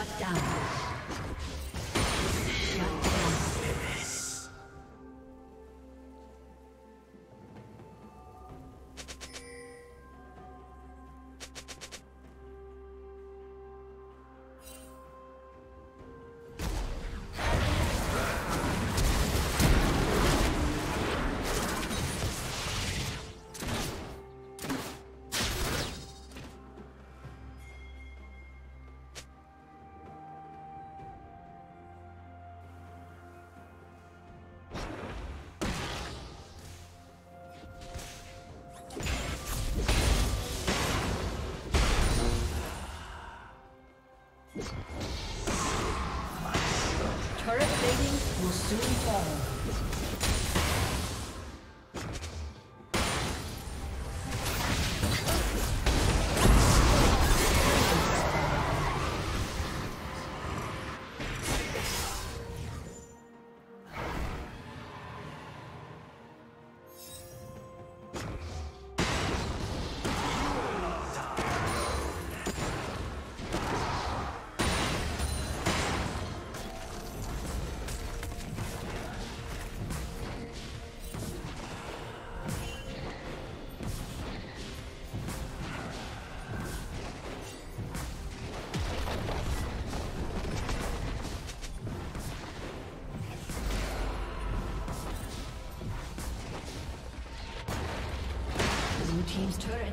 Shut down. Turret ratings will soon fall. Team's turret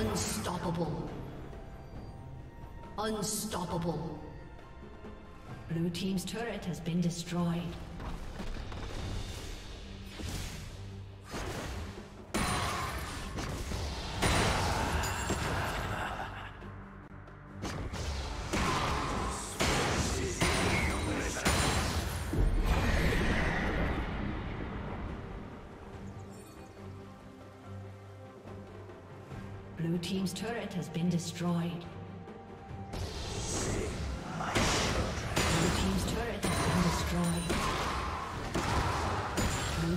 Unstoppable. Unstoppable. Blue team's turret has been destroyed. Blue team's turret has been destroyed. Blue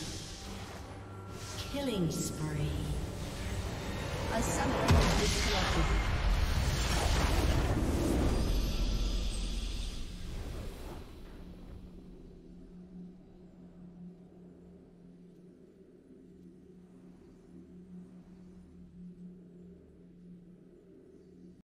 Killing spree. A summoner